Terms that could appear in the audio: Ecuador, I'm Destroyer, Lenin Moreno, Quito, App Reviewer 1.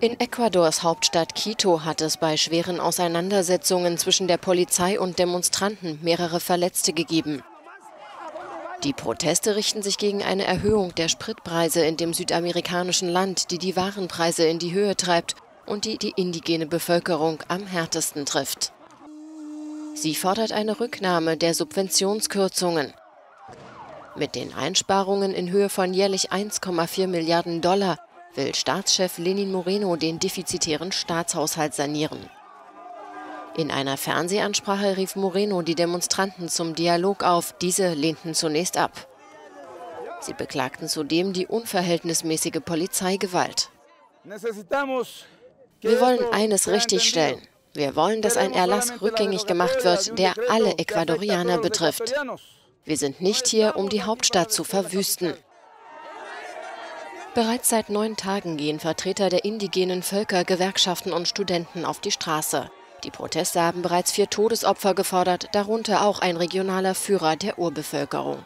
In Ecuadors Hauptstadt Quito hat es bei schweren Auseinandersetzungen zwischen der Polizei und Demonstranten mehrere Verletzte gegeben. Die Proteste richten sich gegen eine Erhöhung der Spritpreise in dem südamerikanischen Land, die die Warenpreise in die Höhe treibt und die die indigene Bevölkerung am härtesten trifft. Sie fordert eine Rücknahme der Subventionskürzungen. Mit den Einsparungen in Höhe von jährlich 1,4 Milliarden $ will Staatschef Lenin Moreno den defizitären Staatshaushalt sanieren. In einer Fernsehansprache rief Moreno die Demonstranten zum Dialog auf. Diese lehnten zunächst ab. Sie beklagten zudem die unverhältnismäßige Polizeigewalt. Wir wollen eines richtigstellen. Wir wollen, dass ein Erlass rückgängig gemacht wird, der alle Ecuadorianer betrifft. Wir sind nicht hier, um die Hauptstadt zu verwüsten. Bereits seit 9 Tagen gehen Vertreter der indigenen Völker, Gewerkschaften und Studenten auf die Straße. Die Proteste haben bereits 4 Todesopfer gefordert, darunter auch ein regionaler Führer der Urbevölkerung.